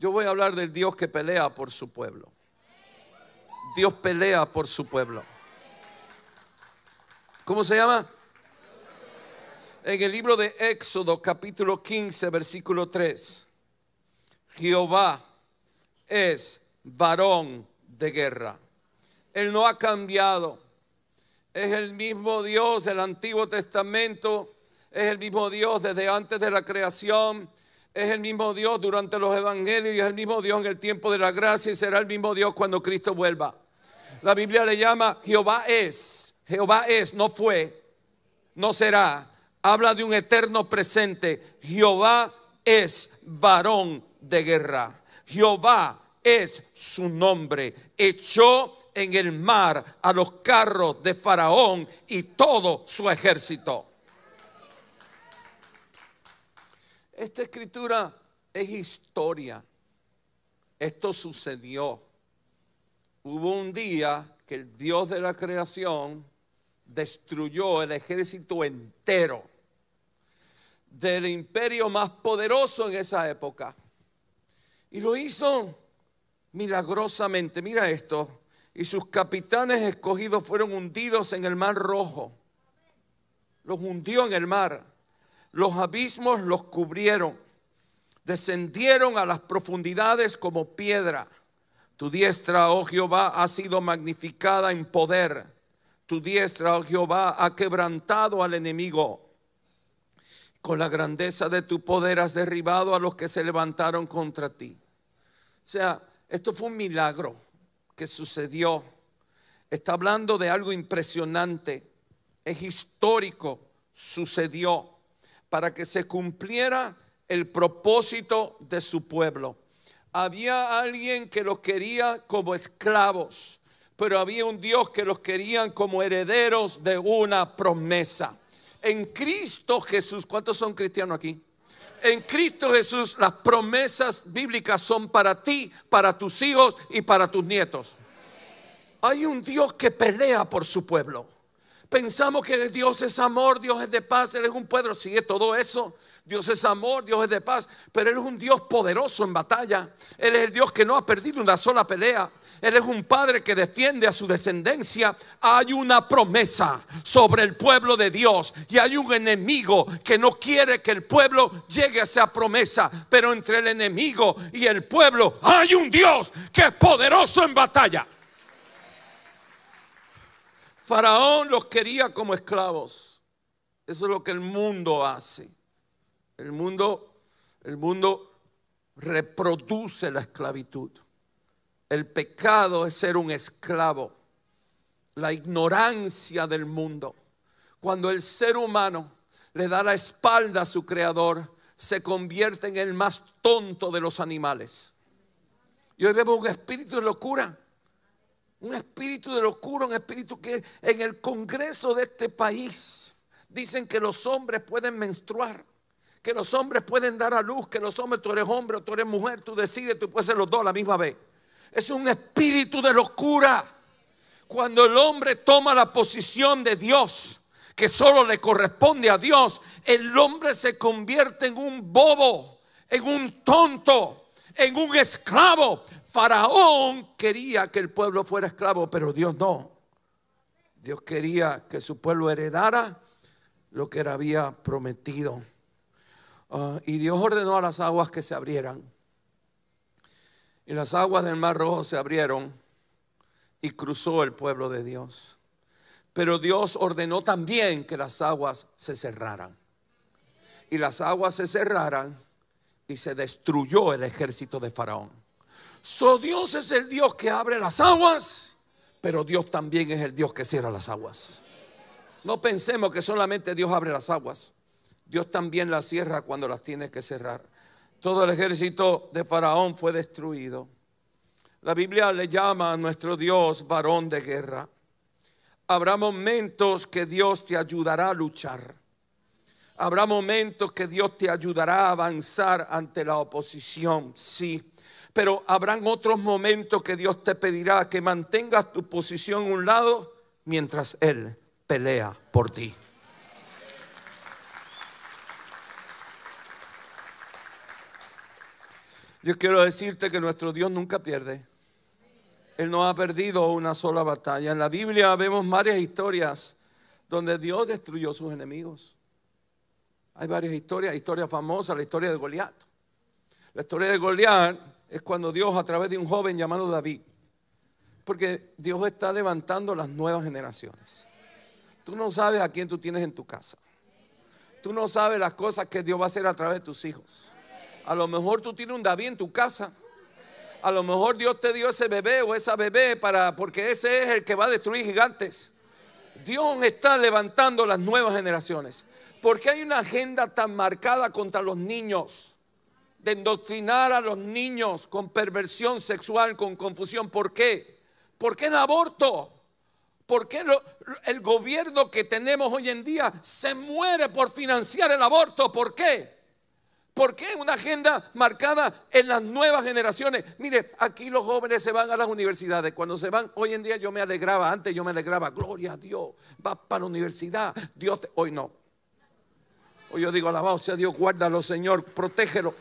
Yo voy a hablar del Dios que pelea por su pueblo. Dios pelea por su pueblo. ¿Cómo se llama? En el libro de Éxodo, capítulo 15, versículo 3. Jehová es varón de guerra. Él no ha cambiado. Es el mismo Dios del Antiguo Testamento. Es el mismo Dios desde antes de la creación. Es el mismo Dios durante los evangelios. Y es el mismo Dios en el tiempo de la gracia. Y será el mismo Dios cuando Cristo vuelva. La Biblia le llama Jehová es. Jehová es, no fue, no será. Habla de un eterno presente. Jehová es varón de guerra. Jehová es su nombre. Echó en el mar a los carros de Faraón y todo su ejército. Esta escritura es historia. Esto sucedió. Hubo un día que el Dios de la creación destruyó el ejército entero del imperio más poderoso en esa época. Y lo hizo milagrosamente. Mira esto. Y sus capitanes escogidos fueron hundidos en el Mar Rojo. Los hundió en el mar. Los abismos los cubrieron. Descendieron a las profundidades como piedra. Tu diestra, oh Jehová, ha sido magnificada en poder. Tu diestra, oh Jehová, ha quebrantado al enemigo. Con la grandeza de tu poder has derribado a los que se levantaron contra ti. O sea, esto fue un milagro que sucedió. Está hablando de algo impresionante. Es histórico. Sucedió para que se cumpliera el propósito de su pueblo. Había alguien que los quería como esclavos. Pero había un Dios que los querían como herederos de una promesa. En Cristo Jesús, ¿cuántos son cristianos aquí? En Cristo Jesús las promesas bíblicas son para ti, para tus hijos y para tus nietos. Hay un Dios que pelea por su pueblo. Pensamos que Dios es amor, Dios es de paz, Él es un pueblo, sí, es todo eso. Dios es amor, Dios es de paz, pero Él es un Dios poderoso en batalla. Él es el Dios que no ha perdido una sola pelea. Él es un padre que defiende a su descendencia. Hay una promesa sobre el pueblo de Dios y hay un enemigo que no quiere que el pueblo llegue a esa promesa. Pero entre el enemigo y el pueblo hay un Dios que es poderoso en batalla. Faraón los quería como esclavos. Eso es lo que el mundo hace. El mundo reproduce la esclavitud. El pecado es ser un esclavo. La ignorancia del mundo. Cuando el ser humano le da la espalda a su creador, se convierte en el más tonto de los animales. Y hoy vemos un espíritu de locura. Un espíritu de locura, un espíritu que en el Congreso de este país dicen que los hombres pueden menstruar. Que los hombres pueden dar a luz, que los hombres, tú eres hombre o tú eres mujer, tú decides, tú puedes ser los dos a la misma vez. Es un espíritu de locura. Cuando el hombre toma la posición de Dios, que solo le corresponde a Dios, el hombre se convierte en un bobo, en un tonto, en un esclavo. Faraón quería que el pueblo fuera esclavo, pero Dios no. Dios quería que su pueblo heredara lo que le había prometido. Y Dios ordenó a las aguas que se abrieran. Y las aguas del Mar Rojo se abrieron y cruzó el pueblo de Dios. Pero Dios ordenó también que las aguas se cerraran. Y las aguas se cerraran y se destruyó el ejército de Faraón. So Dios es el Dios que abre las aguas, pero Dios también es el Dios que cierra las aguas. No pensemos que solamente Dios abre las aguas. Dios también las cierra cuando las tiene que cerrar. Todo el ejército de Faraón fue destruido. La Biblia le llama a nuestro Dios varón de guerra. Habrá momentos que Dios te ayudará a luchar. Habrá momentos que Dios te ayudará a avanzar ante la oposición, sí. Pero habrán otros momentos que Dios te pedirá que mantengas tu posición a un lado mientras Él pelea por ti. Yo quiero decirte que nuestro Dios nunca pierde. Él no ha perdido una sola batalla. En la Biblia vemos varias historias donde Dios destruyó sus enemigos. Hay varias historias, historias famosas, la historia de Goliat. La historia de Goliat es cuando Dios, a través de un joven llamado David, porque Dios está levantando las nuevas generaciones. Tú no sabes a quién tú tienes en tu casa. Tú no sabes las cosas que Dios va a hacer a través de tus hijos. A lo mejor tú tienes un David en tu casa. A lo mejor Dios te dio ese bebé o esa bebé porque ese es el que va a destruir gigantes. Dios está levantando las nuevas generaciones. ¿Por qué hay una agenda tan marcada contra los niños? De endoctrinar a los niños con perversión sexual, con confusión. ¿Por qué? ¿Por qué el aborto? ¿Por qué el gobierno que tenemos hoy en día se muere por financiar el aborto? ¿Por qué? ¿Por qué una agenda marcada en las nuevas generaciones? Mire, aquí los jóvenes se van a las universidades. Cuando se van, hoy en día yo me alegraba. Antes yo me alegraba. Gloria a Dios, vas para la universidad. Hoy no. Hoy yo digo, alabado sea Dios, guárdalo, Señor, protégelo.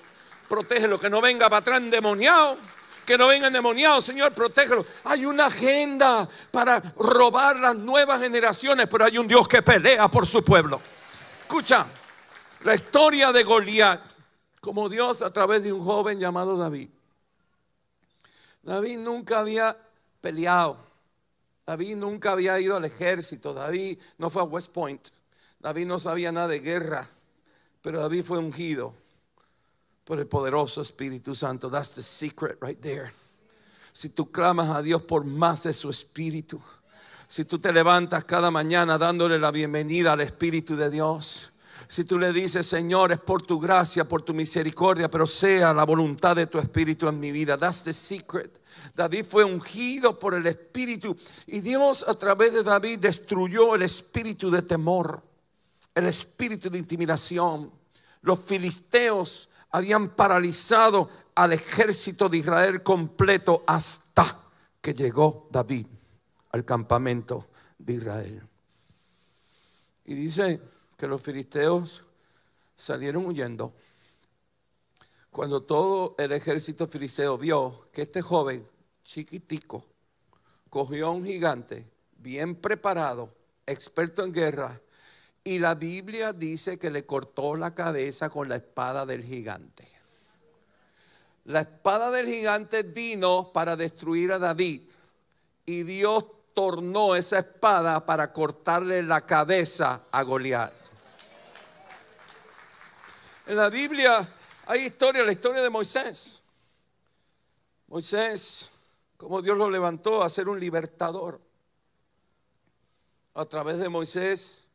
Protégelo, que no venga para atrás endemoniado, que no venga endemoniado, Señor, protégelo. Hay una agenda para robar las nuevas generaciones, pero hay un Dios que pelea por su pueblo. Escucha, la historia de Goliat, como Dios a través de un joven llamado David. David nunca había peleado, David nunca había ido al ejército, David no fue a West Point, David no sabía nada de guerra, pero David fue ungido por el poderoso Espíritu Santo. That's the secret right there. Si tú clamas a Dios por más de su Espíritu, si tú te levantas cada mañana dándole la bienvenida al Espíritu de Dios, si tú le dices, Señor, es por tu gracia, por tu misericordia, pero sea la voluntad de tu Espíritu en mi vida. That's the secret. David fue ungido por el Espíritu y Dios a través de David destruyó el espíritu de temor, el espíritu de intimidación. Los filisteos habían paralizado al ejército de Israel completo hasta que llegó David al campamento de Israel. Y dice que los filisteos salieron huyendo. Cuando todo el ejército filisteo vio que este joven chiquitico cogió a un gigante bien preparado, experto en guerra, y la Biblia dice que le cortó la cabeza con la espada del gigante. La espada del gigante vino para destruir a David. Y Dios tornó esa espada para cortarle la cabeza a Goliat. En la Biblia hay historia, la historia de Moisés. Moisés, como Dios lo levantó a ser un libertador. A través de Moisés,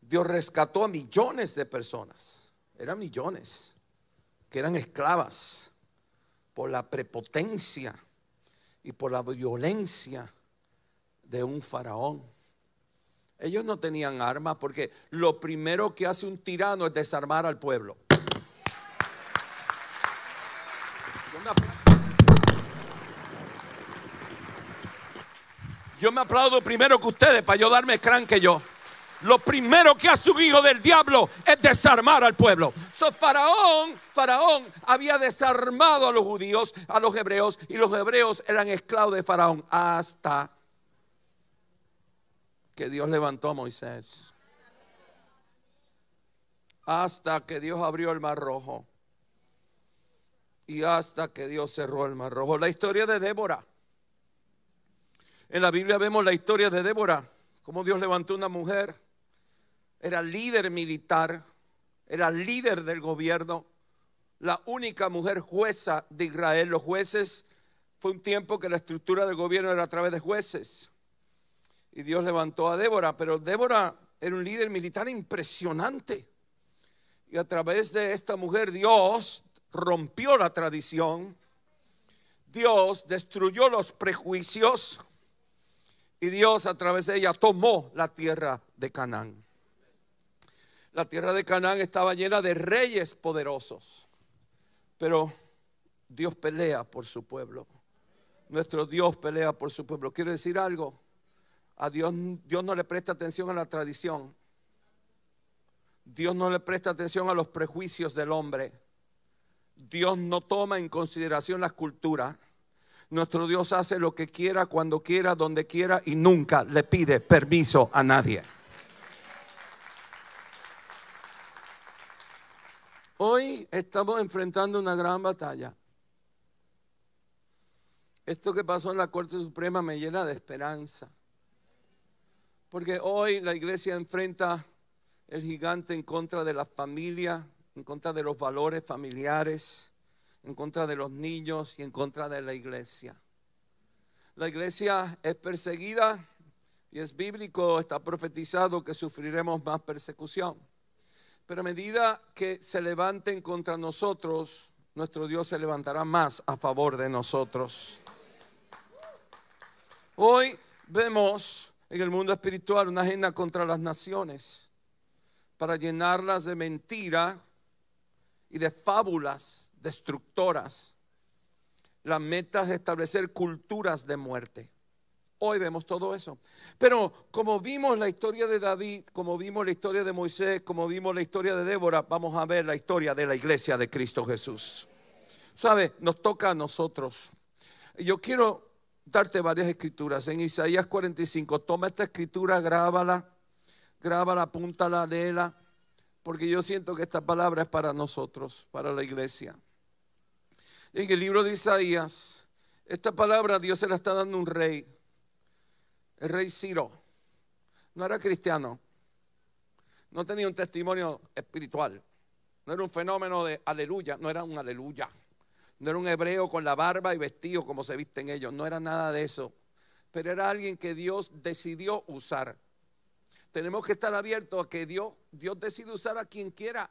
Dios rescató a millones de personas. Eran millones que eran esclavas por la prepotencia y por la violencia de un faraón. Ellos no tenían armas porque lo primero que hace un tirano es desarmar al pueblo. Yo me aplaudo primero que ustedes para yo darme crán que yo. Lo primero que hace un hijo del diablo es desarmar al pueblo. So, Faraón había desarmado a los judíos, a los hebreos, y los hebreos eran esclavos de Faraón hasta que Dios levantó a Moisés. Hasta que Dios abrió el Mar Rojo. Y hasta que Dios cerró el Mar Rojo. La historia de Débora. En la Biblia vemos la historia de Débora, como Dios levantó una mujer. Era líder militar, era líder del gobierno, la única mujer jueza de Israel. Los jueces, fue un tiempo que la estructura del gobierno era a través de jueces. Y Dios levantó a Débora, pero Débora era un líder militar impresionante. Y a través de esta mujer Dios rompió la tradición, Dios destruyó los prejuicios y Dios a través de ella tomó la tierra de Canaán. La tierra de Canaán estaba llena de reyes poderosos, pero Dios pelea por su pueblo. Nuestro Dios pelea por su pueblo. Quiero decir algo, a Dios no le presta atención a la tradición. Dios no le presta atención a los prejuicios del hombre. Dios no toma en consideración las culturas. Nuestro Dios hace lo que quiera, cuando quiera, donde quiera, y nunca le pide permiso a nadie. Hoy estamos enfrentando una gran batalla. Esto que pasó en la Corte Suprema me llena de esperanza, porque hoy la iglesia enfrenta el gigante en contra de la familia, en contra de los valores familiares, en contra de los niños y en contra de la iglesia. La iglesia es perseguida y es bíblico, está profetizado que sufriremos más persecución. Pero a medida que se levanten contra nosotros, nuestro Dios se levantará más a favor de nosotros. Hoy vemos en el mundo espiritual una agenda contra las naciones para llenarlas de mentira y de fábulas destructoras. La meta es establecer culturas de muerte. Hoy vemos todo eso. Pero como vimos la historia de David, como vimos la historia de Moisés, como vimos la historia de Débora, vamos a ver la historia de la iglesia de Cristo Jesús. ¿Sabe? Nos toca a nosotros. Yo quiero darte varias escrituras. En Isaías 45, toma esta escritura, grábala, apúntala, léela, porque yo siento que esta palabra es para nosotros, para la iglesia. En el libro de Isaías, esta palabra Dios se la está dando a un rey, el rey Ciro. No era cristiano, no tenía un testimonio espiritual, no era un fenómeno de aleluya, no era un aleluya, no era un hebreo con la barba y vestido como se visten ellos, no era nada de eso, pero era alguien que Dios decidió usar. Tenemos que estar abiertos a que Dios decide usar a quien quiera,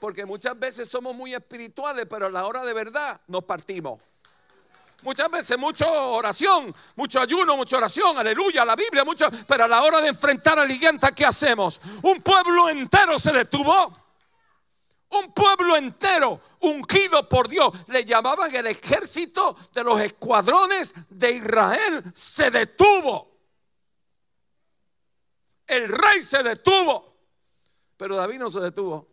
porque muchas veces somos muy espirituales, pero a la hora de verdad nos partimos. Muchas veces mucha oración, mucho ayuno, mucha oración, aleluya, la Biblia, mucho, pero a la hora de enfrentar a la giganta, ¿qué hacemos? Un pueblo entero se detuvo. Un pueblo entero ungido por Dios, le llamaban el ejército de los escuadrones de Israel, se detuvo. El rey se detuvo, pero David no se detuvo.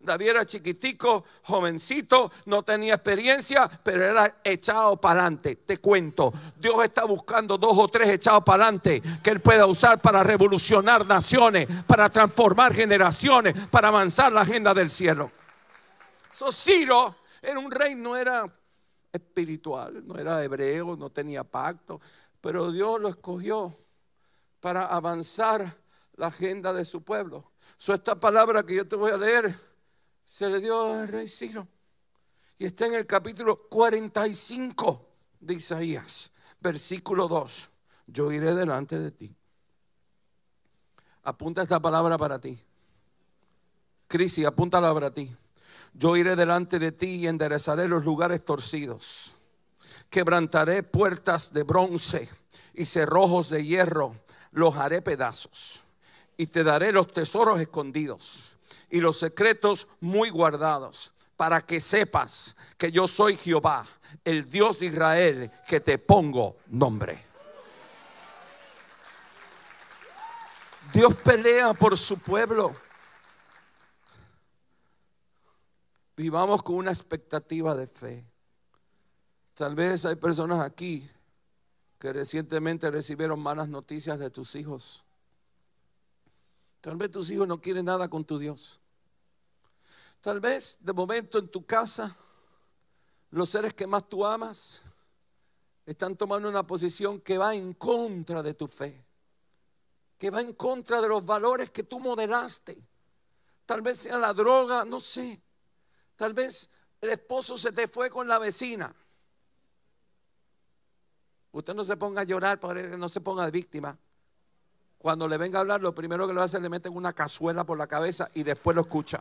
David era chiquitico, jovencito, no tenía experiencia, pero era echado para adelante. Te cuento, Dios está buscando 2 o 3 echados para adelante que Él pueda usar para revolucionar naciones, para transformar generaciones, para avanzar la agenda del cielo. So, Ciro era un rey, no era espiritual, no era hebreo, no tenía pacto, pero Dios lo escogió para avanzar la agenda de su pueblo. So, esta palabra que yo te voy a leer se le dio al rey Ciro y está en el capítulo 45 de Isaías, versículo 2. Yo iré delante de ti. Apunta esta palabra para ti, Crisi, apúntala para ti. Yo iré delante de ti y enderezaré los lugares torcidos. Quebrantaré puertas de bronce y cerrojos de hierro. Los haré pedazos y te daré los tesoros escondidos y los secretos muy guardados, para que sepas que yo soy Jehová, el Dios de Israel, que te pongo nombre. Dios pelea por su pueblo. Vivamos con una expectativa de fe. Tal vez hay personas aquí que recientemente recibieron malas noticias de tus hijos. Tal vez tus hijos no quieren nada con tu Dios. Tal vez de momento en tu casa los seres que más tú amas están tomando una posición que va en contra de tu fe, que va en contra de los valores que tú modelaste. Tal vez sea la droga, no sé. Tal vez el esposo se te fue con la vecina. Usted no se ponga a llorar, no se ponga de víctima. Cuando le venga a hablar, lo primero que le hace es le meten una cazuela por la cabeza y después lo escucha.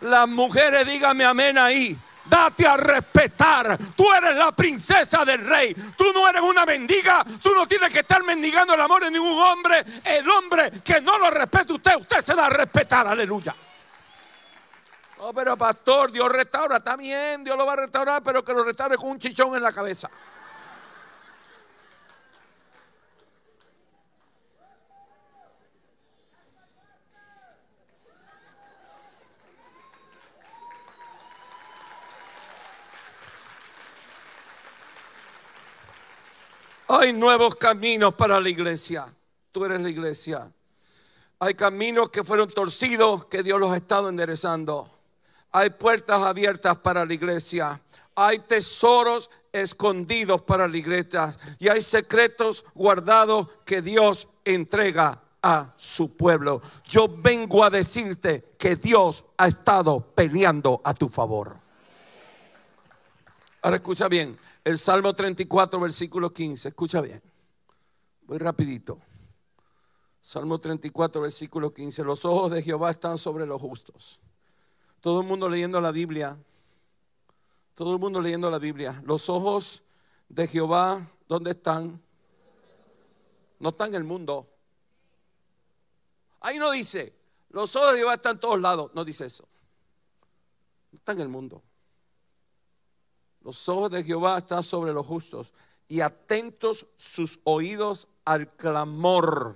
Las mujeres, dígame amén ahí. Date a respetar. Tú eres la princesa del rey. Tú no eres una mendiga. Tú no tienes que estar mendigando el amor de ningún hombre. El hombre que no lo respeta usted se da a respetar. Aleluya. No, pero pastor, Dios restaura, está bien, Dios lo va a restaurar, pero que lo restaure con un chichón en la cabeza. Hay nuevos caminos para la iglesia. Tú eres la iglesia. Hay caminos que fueron torcidos que Dios los ha estado enderezando. Hay puertas abiertas para la iglesia. Hay tesoros escondidos para la iglesia. Y hay secretos guardados que Dios entrega a su pueblo. Yo vengo a decirte que Dios ha estado peleando a tu favor. Ahora escucha bien. El Salmo 34, versículo 15. Escucha bien. Voy rapidito. Salmo 34, versículo 15. Los ojos de Jehová están sobre los justos. Todo el mundo leyendo la Biblia. Todo el mundo leyendo la Biblia. Los ojos de Jehová, ¿dónde están? No están en el mundo. Ahí no dice, los ojos de Jehová están en todos lados. No dice eso. No están en el mundo. Los ojos de Jehová están sobre los justos y atentos sus oídos al clamor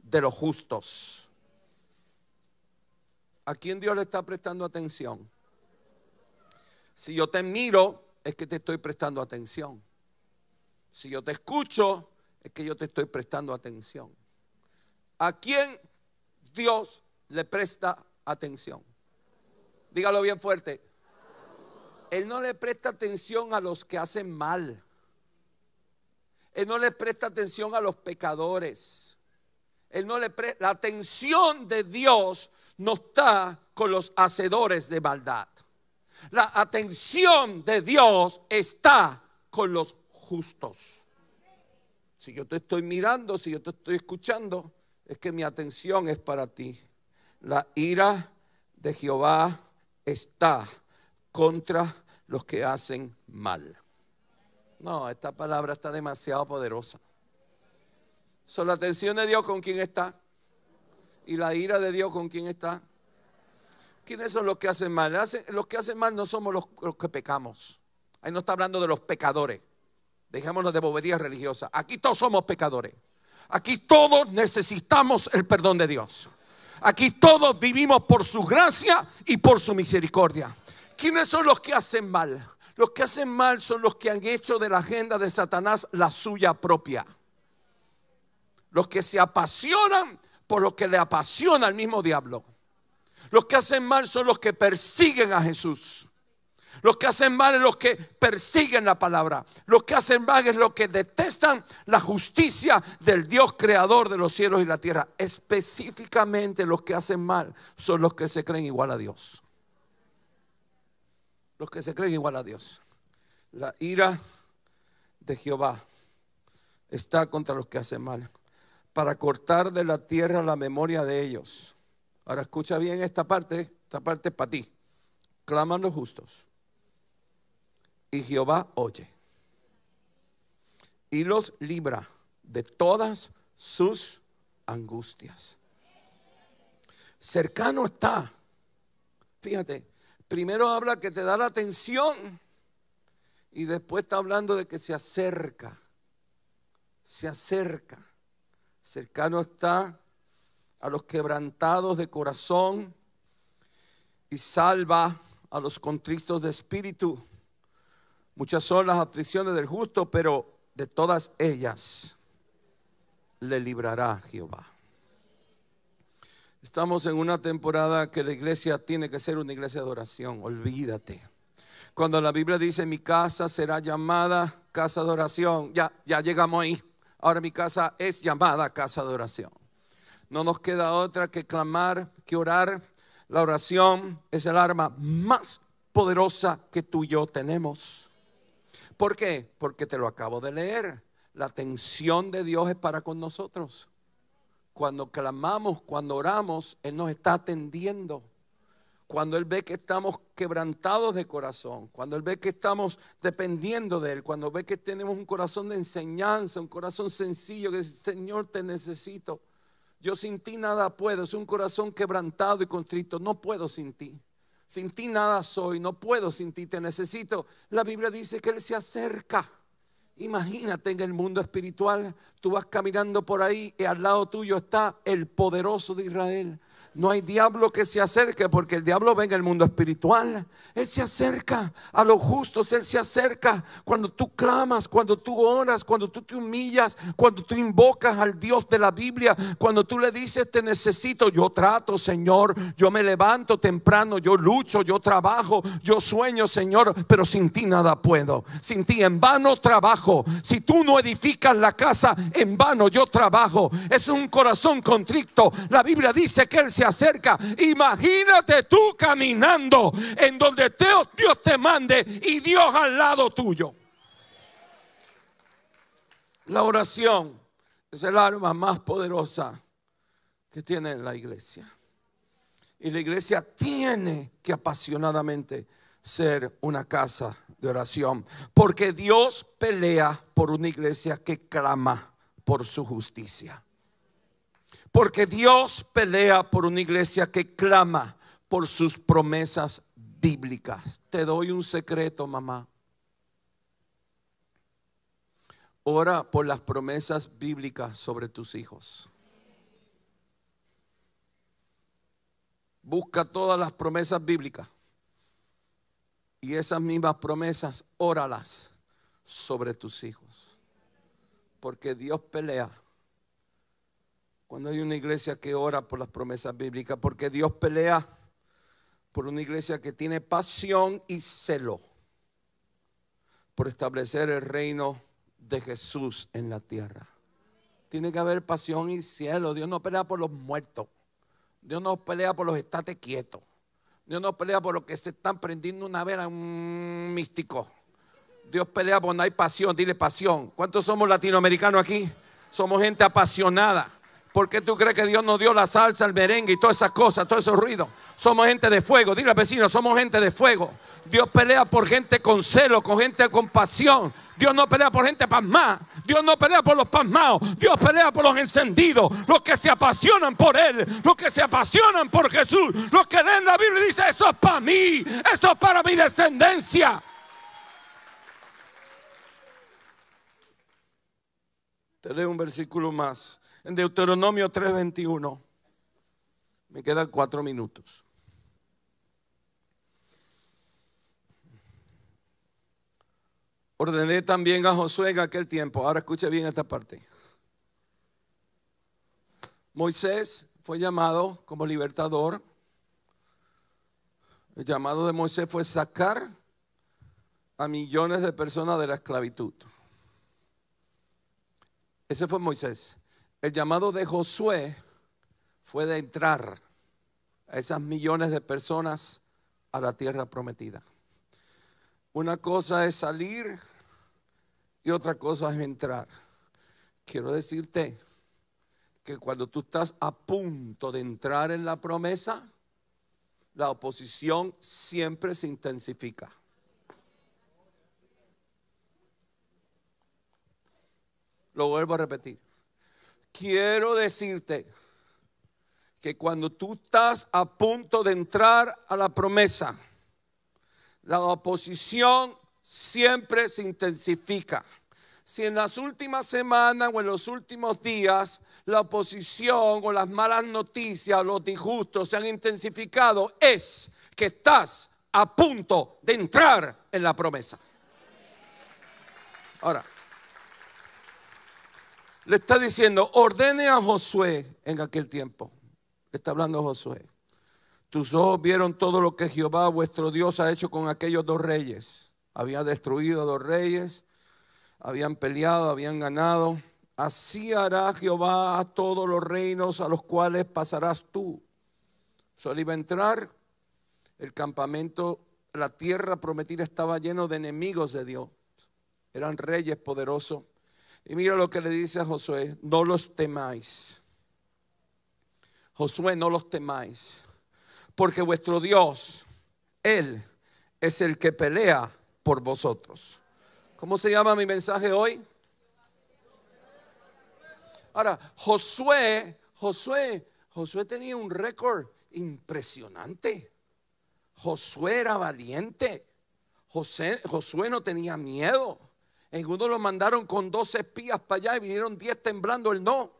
de los justos. ¿A quién Dios le está prestando atención? Si yo te miro, es que te estoy prestando atención. Si yo te escucho, es que yo te estoy prestando atención. ¿A quién Dios le presta atención? Dígalo bien fuerte. Él no le presta atención a los que hacen mal. Él no le presta atención a los pecadores. Él no le presta. La atención de Dios no está con los hacedores de maldad. La atención de Dios está con los justos. Si yo te estoy mirando, si yo te estoy escuchando, es que mi atención es para ti. La ira de Jehová está contra los que hacen mal. No, esta palabra está demasiado poderosa. So, la atención de Dios con quién está, y la ira de Dios con quién está. ¿Quiénes son los que hacen mal? Los que hacen mal no somos los que pecamos. Ahí no está hablando de los pecadores. Dejémonos de boberías religiosas. Aquí todos somos pecadores. Aquí todos necesitamos el perdón de Dios. Aquí todos vivimos por su gracia y por su misericordia. ¿Quiénes son los que hacen mal? Los que hacen mal son los que han hecho de la agenda de Satanás la suya propia. Los que se apasionan por lo que le apasiona al mismo diablo. Los que hacen mal son los que persiguen a Jesús. Los que hacen mal es los que persiguen la palabra. Los que hacen mal es los que detestan la justicia del Dios creador de los cielos y la tierra. Específicamente los que hacen mal son los que se creen igual a Dios. Los que se creen igual a Dios. La ira de Jehová está contra los que hacen mal, para cortar de la tierra la memoria de ellos. Ahora escucha bien esta parte es para ti. Claman los justos, y Jehová oye, y los libra de todas sus angustias. Cercano está. Fíjate. Primero habla que te da la atención y después está hablando de que se acerca. Se acerca. Cercano está a los quebrantados de corazón y salva a los contritos de espíritu. Muchas son las aflicciones del justo, pero de todas ellas le librará Jehová. Estamos en una temporada que la iglesia tiene que ser una iglesia de oración. Olvídate. Cuando la Biblia dice mi casa será llamada casa de oración, ya llegamos ahí. Ahora mi casa es llamada casa de oración. No nos queda otra que clamar, que orar. La oración es el arma más poderosa que tú y yo tenemos. ¿Por qué? Porque te lo acabo de leer. La atención de Dios es para con nosotros. Cuando clamamos, cuando oramos, Él nos está atendiendo. Cuando Él ve que estamos quebrantados de corazón, cuando Él ve que estamos dependiendo de Él, cuando ve que tenemos un corazón de enseñanza, un corazón sencillo que dice, Señor, te necesito. Yo sin ti nada puedo. Es un corazón quebrantado y contrito. No puedo sin ti. Sin ti nada soy. No puedo sin ti. Te necesito. La Biblia dice que Él se acerca. Imagínate en el mundo espiritual, tú vas caminando por ahí y al lado tuyo está el poderoso de Israel. No hay diablo que se acerque, porque el diablo ve en el mundo espiritual. Él se acerca a los justos, él se acerca cuando tú clamas, cuando tú oras, cuando tú te humillas, cuando tú invocas al Dios de la Biblia, cuando tú le dices te necesito. Yo trato, Señor, yo me levanto temprano, yo lucho, yo trabajo, yo sueño, Señor, pero sin ti nada puedo. Sin ti en vano trabajo. Si tú no edificas la casa, en vano yo trabajo. Es un corazón contrito. La Biblia dice que él se acerca. Imagínate tú caminando en donde Dios te mande y Dios al lado tuyo. La oración es el arma más poderosa que tiene la iglesia, y la iglesia tiene que apasionadamente ser una casa de oración, porque Dios pelea por una iglesia que clama por su justicia. Porque Dios pelea por una iglesia que clama por sus promesas bíblicas. Te doy un secreto, mamá. Ora por las promesas bíblicas sobre tus hijos. Busca todas las promesas bíblicas y esas mismas promesas óralas sobre tus hijos. Porque Dios pelea cuando hay una iglesia que ora por las promesas bíblicas, porque Dios pelea por una iglesia que tiene pasión y celo por establecer el reino de Jesús en la tierra. Tiene que haber pasión y celo. Dios no pelea por los muertos. Dios no pelea por los estate quietos. Dios no pelea por los que se están prendiendo una vela, un místico. Dios pelea por no hay pasión. Dile pasión. ¿Cuántos somos latinoamericanos aquí? Somos gente apasionada. ¿Por qué tú crees que Dios nos dio la salsa, el merengue y todas esas cosas, todos esos ruidos? Somos gente de fuego. Dile al vecino, somos gente de fuego. Dios pelea por gente con celo, con gente con pasión. Dios no pelea por gente pasmada. Dios no pelea por los pasmados. Dios pelea por los encendidos, los que se apasionan por Él, los que se apasionan por Jesús, los que leen la Biblia y dicen, eso es para mí, eso es para mi descendencia. Te leo un versículo más. En Deuteronomio 3:21, me quedan 4 minutos. Ordené también a Josué en aquel tiempo. Ahora escuche bien esta parte. Moisés fue llamado como libertador. El llamado de Moisés fue sacar a millones de personas de la esclavitud. Ese fue Moisés. El llamado de Josué fue de entrar a esas millones de personas a la tierra prometida. Una cosa es salir y otra cosa es entrar. Quiero decirte que cuando tú estás a punto de entrar en la promesa, la oposición siempre se intensifica. Lo vuelvo a repetir. Quiero decirte que cuando tú estás a punto de entrar a la promesa, la oposición siempre se intensifica. Si en las últimas semanas o en los últimos días la oposición o las malas noticias, los disgustos se han intensificado, es que estás a punto de entrar en la promesa. Ahora, le está diciendo, ordene a Josué en aquel tiempo. Le está hablando Josué. Tus ojos vieron todo lo que Jehová vuestro Dios ha hecho con aquellos 2 reyes. Había destruido 2 reyes, habían peleado, habían ganado. Así hará Jehová a todos los reinos a los cuales pasarás tú. Solo iba a entrar, el campamento, la tierra prometida estaba lleno de enemigos de Dios. Eran reyes poderosos. Y mira lo que le dice a Josué, no los temáis. Josué, no los temáis, porque vuestro Dios, Él es el que pelea por vosotros. ¿Cómo se llama mi mensaje hoy? Ahora, Josué tenía un récord impresionante. Josué era valiente. Josué no tenía miedo. En uno lo mandaron con 12 espías para allá y vinieron 10 temblando. Él no.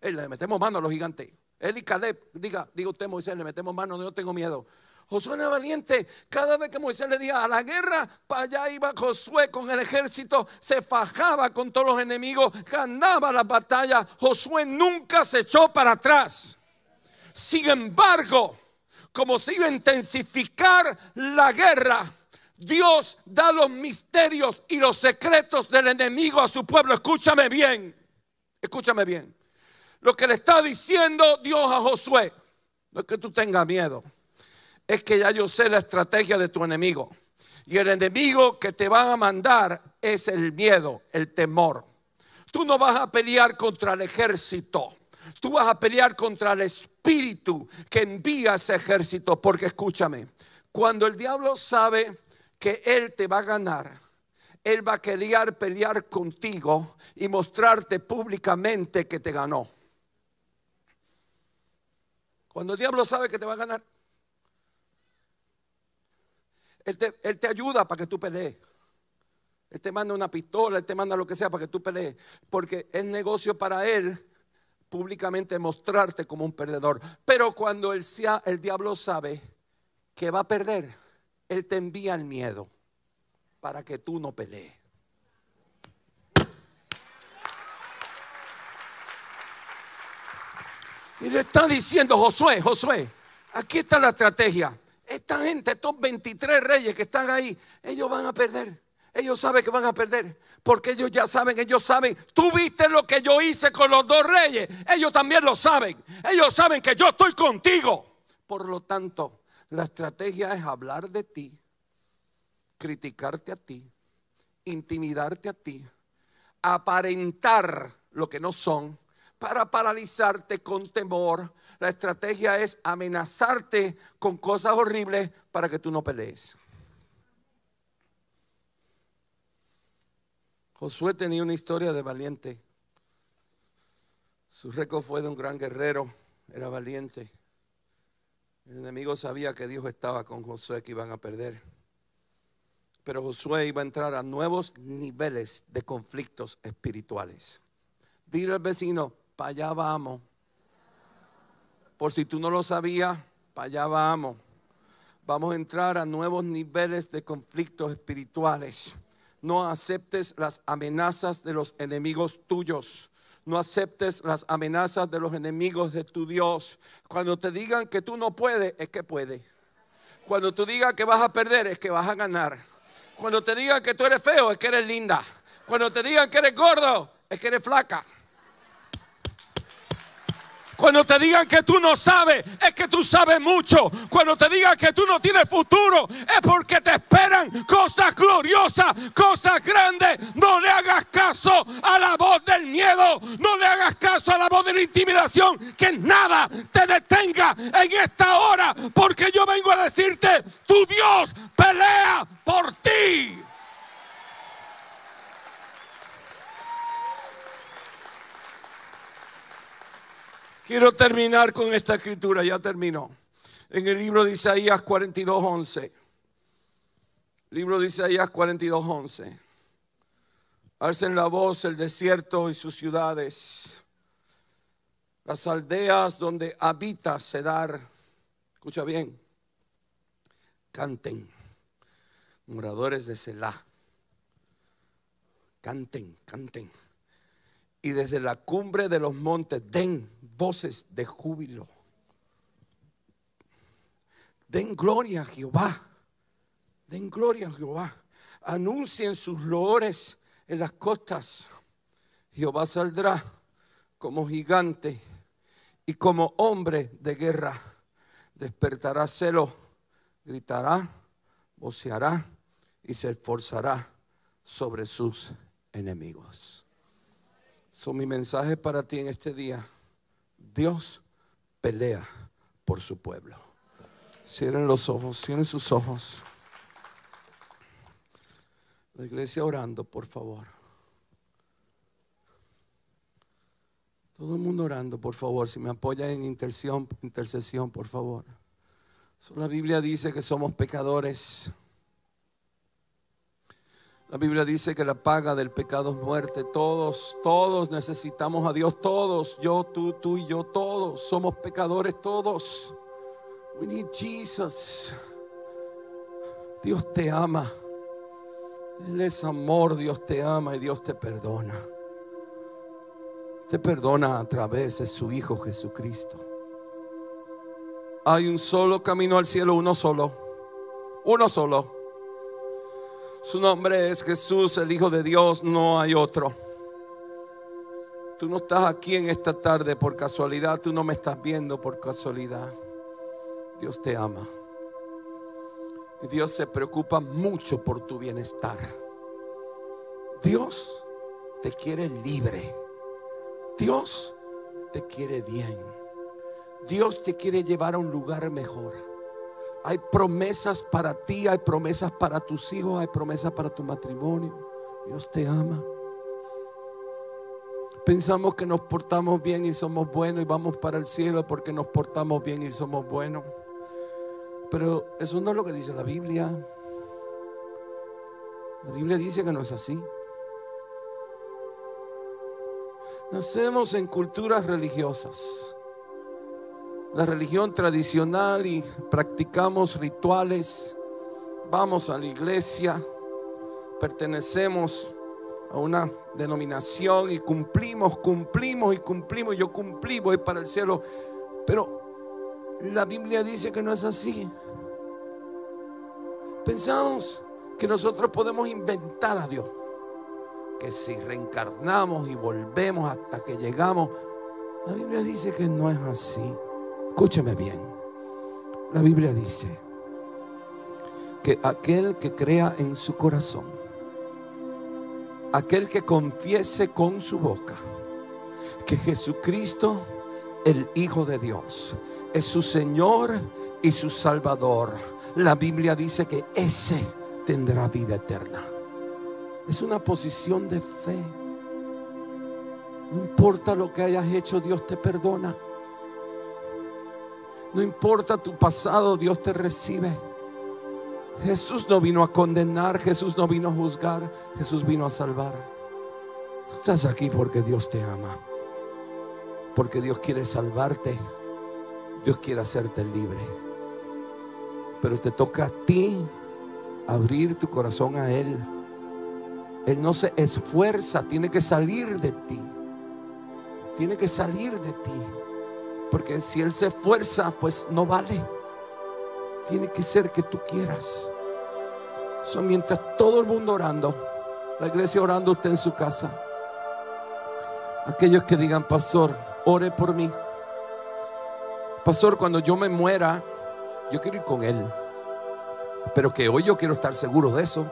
Él le metemos mano a los gigantes. Él y Caleb, diga usted Moisés, le metemos mano, no tengo miedo. Josué era valiente. Cada vez que Moisés le decía a la guerra, para allá iba Josué con el ejército, se fajaba con todos los enemigos, ganaba las batallas. Josué nunca se echó para atrás. Sin embargo, como se iba a intensificar la guerra, Dios da los misterios y los secretos del enemigo a su pueblo. Escúchame bien, escúchame bien. Lo que le está diciendo Dios a Josué, no es que tú tengas miedo, es que ya yo sé la estrategia de tu enemigo. Y el enemigo que te van a mandar es el miedo, el temor. Tú no vas a pelear contra el ejército. Tú vas a pelear contra el espíritu que envía ese ejército. Porque escúchame, cuando el diablo sabe que él te va a ganar, él va a querer pelear contigo y mostrarte públicamente que te ganó. Cuando el diablo sabe que te va a ganar, Él te ayuda para que tú pelees. Él te manda una pistola, él te manda lo que sea para que tú pelees. Porque es negocio para él públicamente mostrarte como un perdedor. Pero cuando el diablo sabe que va a perder, él te envía el miedo para que tú no pelees. Y le está diciendo Josué, Josué, aquí está la estrategia. Esta gente, estos 23 reyes que están ahí, ellos van a perder. Ellos saben que van a perder. Porque ellos ya saben, ellos saben. Tú viste lo que yo hice con los dos reyes. Ellos también lo saben. Ellos saben que yo estoy contigo. Por lo tanto, la estrategia es hablar de ti, criticarte a ti, intimidarte a ti, aparentar lo que no son, para paralizarte con temor. La estrategia es amenazarte con cosas horribles para que tú no pelees. Josué tenía una historia de valiente. Su récord fue de un gran guerrero, era valiente. El enemigo sabía que Dios estaba con Josué, que iban a perder. Pero Josué iba a entrar a nuevos niveles de conflictos espirituales. Dile al vecino, para allá vamos. Por si tú no lo sabías, para allá vamos. Vamos a entrar a nuevos niveles de conflictos espirituales. No aceptes las amenazas de los enemigos tuyos. No aceptes las amenazas de los enemigos de tu Dios. Cuando te digan que tú no puedes, es que puedes. Cuando tú digas que vas a perder, es que vas a ganar. Cuando te digan que tú eres feo, es que eres linda. Cuando te digan que eres gordo, es que eres flaca. Cuando te digan que tú no sabes, es que tú sabes mucho. Cuando te digan que tú no tienes futuro, es porque te esperan cosas gloriosas, cosas grandes. No le hagas caso a la voz del miedo. No le hagas caso a la voz de la intimidación. Que nada te detenga en esta hora, porque yo vengo a decirte, tu Dios pelea por ti. Quiero terminar con esta escritura, ya terminó. En el libro de Isaías 42:11. Libro de Isaías 42:11. Alcen la voz el desierto y sus ciudades, las aldeas donde habita Cedar. Escucha bien. Canten, moradores de Selá. Canten, canten. Y desde la cumbre de los montes den voces de júbilo. Den gloria a Jehová. Den gloria a Jehová. Anuncien sus loores en las costas. Jehová saldrá como gigante y como hombre de guerra. Despertará celo, gritará, voceará y se esforzará sobre sus enemigos. Son mis mensajes para ti en este día. Dios pelea por su pueblo. Cierren los ojos, cierren sus ojos. La iglesia orando, por favor. Todo el mundo orando, por favor. Si me apoyan en intercesión, por favor. La Biblia dice que somos pecadores. La Biblia dice que la paga del pecado es muerte. Todos necesitamos a Dios. Todos, yo, tú y yo, todos. Somos pecadores todos. We need Jesus. Dios te ama. Él es amor, Dios te ama y Dios te perdona. Te perdona a través de su Hijo Jesucristo. Hay un solo camino al cielo, uno solo. Uno solo. Su nombre es Jesús, el Hijo de Dios, no hay otro. Tú no estás aquí en esta tarde por casualidad, tú no me estás viendo por casualidad. Dios te ama. Y Dios se preocupa mucho por tu bienestar. Dios te quiere libre. Dios te quiere bien. Dios te quiere llevar a un lugar mejor. Hay promesas para ti, hay promesas para tus hijos, hay promesas para tu matrimonio. Dios te ama. Pensamos que nos portamos bien y somos buenos y vamos para el cielo porque nos portamos bien y somos buenos. Pero eso no es lo que dice la Biblia. La Biblia dice que no es así. Nacemos en culturas religiosas. La religión tradicional y practicamos rituales, vamos a la iglesia, pertenecemos a una denominación y cumplimos. Yo cumplí, voy para el cielo. Pero la Biblia dice que no es así. Pensamos que nosotros podemos inventar a Dios, que si reencarnamos y volvemos hasta que llegamos. La Biblia dice que no es así. Escúchame bien, la Biblia dice que aquel que crea en su corazón, aquel que confiese con su boca que Jesucristo, el Hijo de Dios, es su Señor y su Salvador, la Biblia dice que ese tendrá vida eterna. Es una posición de fe. No importa lo que hayas hecho, Dios te perdona. No importa tu pasado, Dios te recibe. Jesús no vino a condenar, Jesús no vino a juzgar, Jesús vino a salvar. Tú estás aquí porque Dios te ama, porque Dios quiere salvarte, Dios quiere hacerte libre. Pero te toca a ti abrir tu corazón a Él. Él no se esfuerza, tiene que salir de ti. Tiene que salir de ti. Porque si Él se esfuerza, pues no vale. Tiene que ser que tú quieras. So, mientras todo el mundo orando, la iglesia orando, usted en su casa, aquellos que digan: pastor, ore por mí. Pastor, cuando yo me muera, yo quiero ir con Él. Pero que hoy yo quiero estar seguro de eso.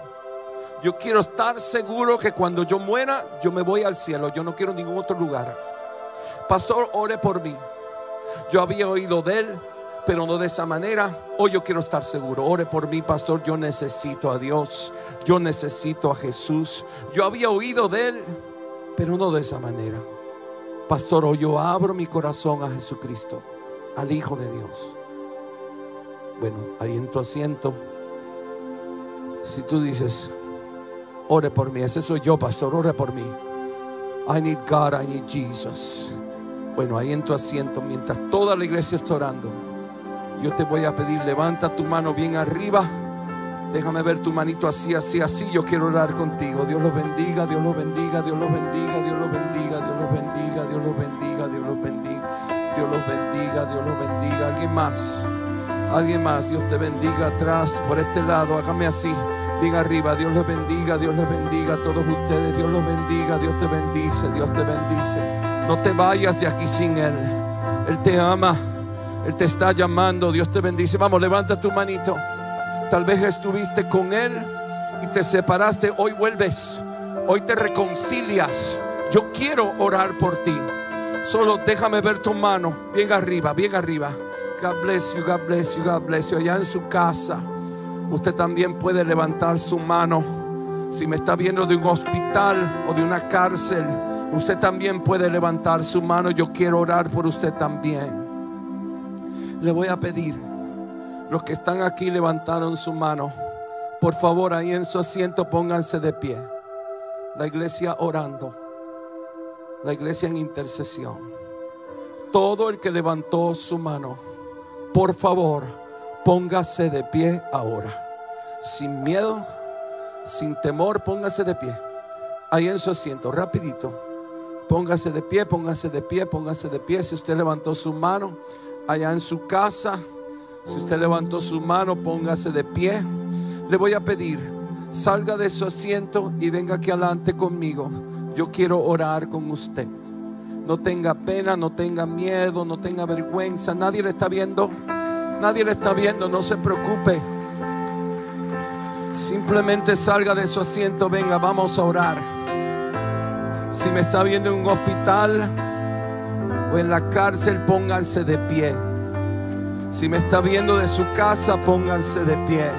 Yo quiero estar seguro que cuando yo muera, yo me voy al cielo. Yo no quiero ningún otro lugar. Pastor, ore por mí. Yo había oído de Él, pero no de esa manera. Hoy yo quiero estar seguro. Ore por mí, pastor. Yo necesito a Dios. Yo necesito a Jesús. Yo había oído de Él, pero no de esa manera. Pastor, hoy yo abro mi corazón a Jesucristo, al Hijo de Dios. Bueno, ahí en tu asiento, si tú dices: ore por mí, ese soy yo, pastor, ore por mí. I need God, I need Jesus. Bueno, ahí en tu asiento, mientras toda la iglesia está orando, yo te voy a pedir: levanta tu mano bien arriba. Déjame ver tu manito así. Yo quiero orar contigo. Dios los bendiga, Dios los bendiga, Dios los bendiga, Dios los bendiga, Dios los bendiga, Dios los bendiga, Dios los bendiga, Dios los bendiga, Dios los bendiga. Alguien más, Dios te bendiga atrás, por este lado, hágame así. Bien arriba, Dios les bendiga a todos ustedes, Dios los bendiga, Dios te bendice, Dios te bendice. No te vayas de aquí sin Él. Él te ama, Él te está llamando, Dios te bendice. Vamos, levanta tu manito. Tal vez estuviste con Él y te separaste, hoy vuelves, hoy te reconcilias. Yo quiero orar por ti. Solo déjame ver tu mano, bien arriba. God bless you, God bless you, God bless you. Allá en su casa, usted también puede levantar su mano. Si me está viendo de un hospital o de una cárcel, usted también puede levantar su mano. Yo quiero orar por usted también. Le voy a pedir, los que están aquí levantaron su mano, Por favor, ahí en su asiento pónganse de pie. La iglesia orando, la iglesia en intercesión. Todo el que levantó su mano, por favor, póngase de pie ahora. Sin miedo, sin temor, póngase de pie. Ahí en su asiento, rapidito. Póngase de pie, póngase de pie, póngase de pie. Si usted levantó su mano allá en su casa, si usted levantó su mano, póngase de pie. Le voy a pedir, salga de su asiento y venga aquí adelante conmigo. Yo quiero orar con usted. No tenga pena, no tenga miedo, no tenga vergüenza. Nadie le está viendo, nadie le está viendo, no se preocupe. Simplemente salga de su asiento, venga, vamos a orar. Si me está viendo en un hospital o en la cárcel, pónganse de pie. Si me está viendo de su casa, pónganse de pie.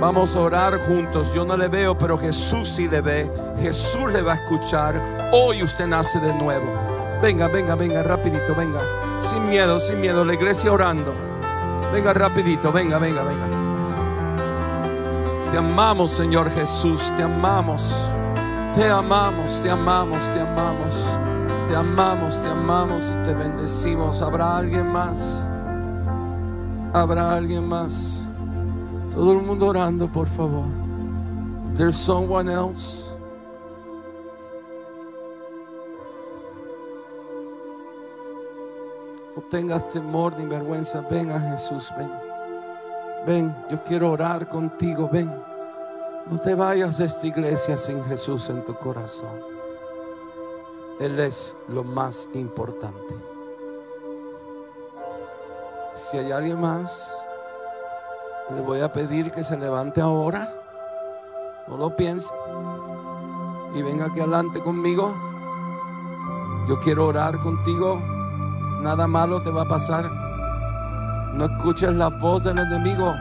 Vamos a orar juntos. Yo no le veo, pero Jesús sí le ve. Jesús le va a escuchar. Hoy usted nace de nuevo. Venga, venga, venga, rapidito, venga. Sin miedo, sin miedo. La iglesia orando. Venga, rapidito, venga, venga, venga. Te amamos, Señor Jesús. Te amamos. Te amamos, te amamos, te amamos. Te amamos, te amamos y te bendecimos. ¿Habrá alguien más? ¿Habrá alguien más? Todo el mundo orando, por favor. There's someone else. No tengas temor ni vergüenza. Ven a Jesús, ven. Ven, yo quiero orar contigo, ven. No te vayas de esta iglesia sin Jesús en tu corazón. Él es lo más importante. Si hay alguien más, le voy a pedir que se levante ahora. No lo piense. Y venga aquí adelante conmigo. Yo quiero orar contigo. Nada malo te va a pasar. No escuches la voz del enemigo.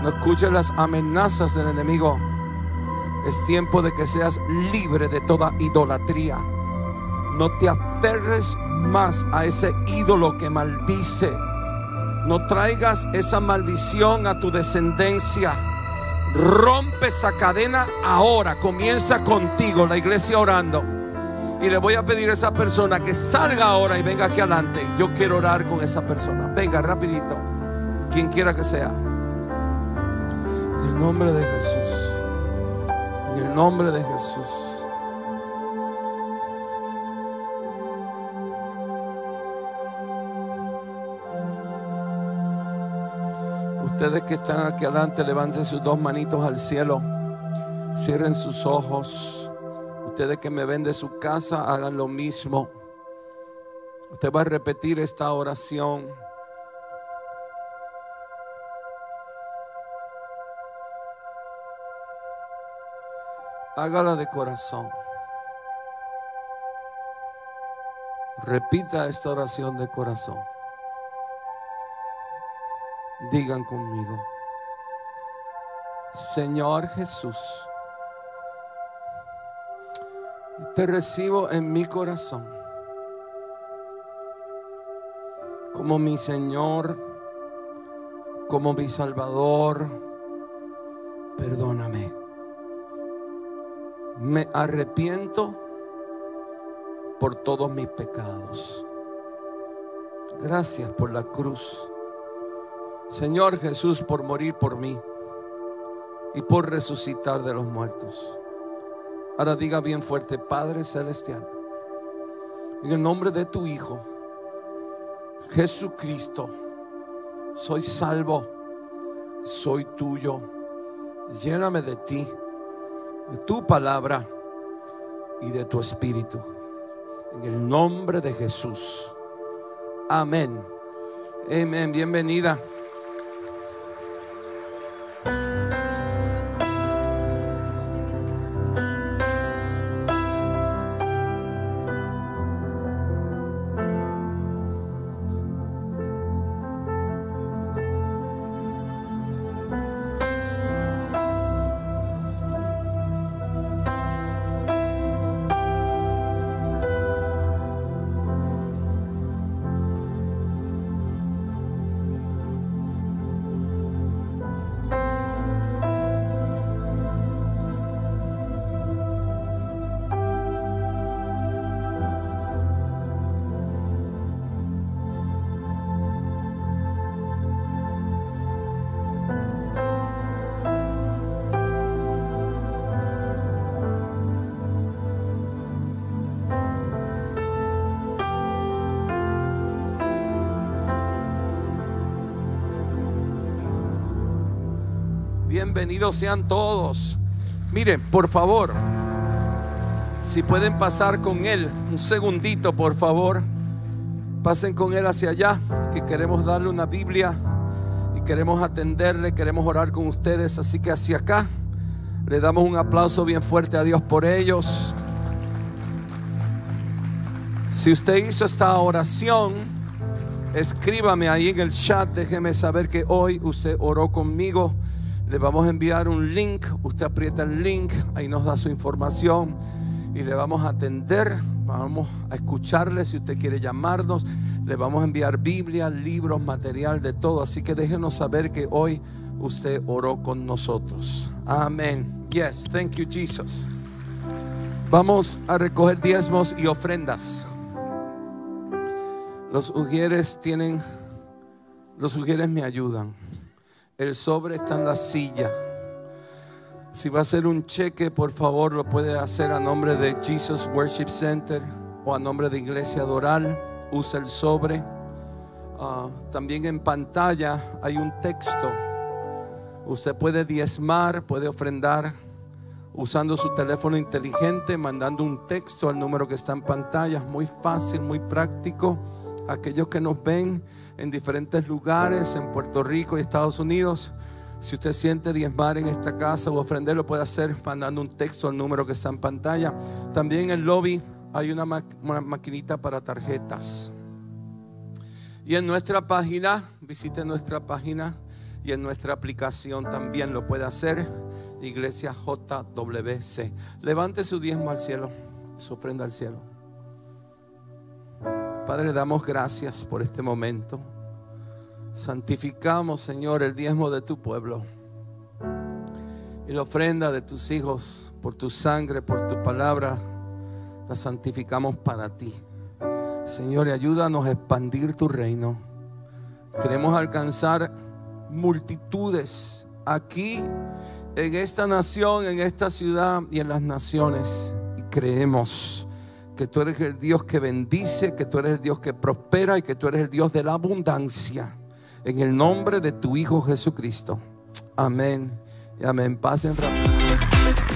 No escuches las amenazas del enemigo. Es tiempo de que seas libre de toda idolatría. No te aferres más a ese ídolo que maldice. No traigas esa maldición a tu descendencia. Rompe esa cadena ahora. Comienza contigo, la iglesia orando. Y le voy a pedir a esa persona que salga ahora y venga aquí adelante. Yo quiero orar con esa persona. Venga, rapidito. Quien quiera que sea. En el nombre de Jesús. En el nombre de Jesús. Ustedes que están aquí adelante, levanten sus dos manitos al cielo. Cierren sus ojos. Ustedes que me ven de su casa, hagan lo mismo. Usted va a repetir esta oración. Hágala de corazón. Repita esta oración de corazón. Digan conmigo: Señor Jesús, te recibo en mi corazón como mi Señor, como mi Salvador. Perdóname. Me arrepiento por todos mis pecados. Gracias por la cruz, Señor Jesús, por morir por mí y por resucitar de los muertos. Ahora diga bien fuerte: Padre Celestial, en el nombre de tu Hijo Jesucristo, soy salvo, soy tuyo. Lléname de ti, de tu palabra y de tu espíritu. En el nombre de Jesús. Amén. Amén. Bienvenida. Bienvenidos sean todos. Miren, por favor, si pueden pasar con él un segundito, por favor. Pasen con él hacia allá, que queremos darle una Biblia y queremos atenderle, queremos orar con ustedes. Así que hacia acá, le damos un aplauso bien fuerte a Dios por ellos. Si usted hizo esta oración, escríbame ahí en el chat, déjeme saber que hoy usted oró conmigo. Le vamos a enviar un link, usted aprieta el link, ahí nos da su información y le vamos a atender, vamos a escucharle. Si usted quiere llamarnos, le vamos a enviar Biblia, libros, material, de todo. Así que déjenos saber que hoy usted oró con nosotros. Amén. Yes, thank you Jesus. Vamos a recoger diezmos y ofrendas. Los ujieres me ayudan. El sobre está en la silla. Si va a hacer un cheque, por favor, lo puede hacer a nombre de Jesus Worship Center o a nombre de Iglesia Doral. Usa el sobre. También en pantalla hay un texto. Usted puede diezmar, puede ofrendar usando su teléfono inteligente, mandando un texto al número que está en pantalla. Es muy fácil, muy práctico. Aquellos que nos ven en diferentes lugares, en Puerto Rico y Estados Unidos, si usted siente diezmar en esta casa o ofrender, lo puede hacer mandando un texto al número que está en pantalla. También en el lobby hay una maquinita para tarjetas. Y en nuestra página, visite nuestra página, y en nuestra aplicación también lo puede hacer, Iglesia JWC. Levante su diezmo al cielo, su ofrenda al cielo. Padre, damos gracias por este momento. Santificamos, Señor, el diezmo de tu pueblo y la ofrenda de tus hijos, por tu sangre, por tu palabra, la santificamos para ti, Señor, y ayúdanos a expandir tu reino. Queremos alcanzar multitudes aquí, en esta nación, en esta ciudad y en las naciones, y creemos que tú eres el Dios que bendice, que tú eres el Dios que prospera y que tú eres el Dios de la abundancia. En el nombre de tu Hijo Jesucristo. Amén y amén. Pasen rápido.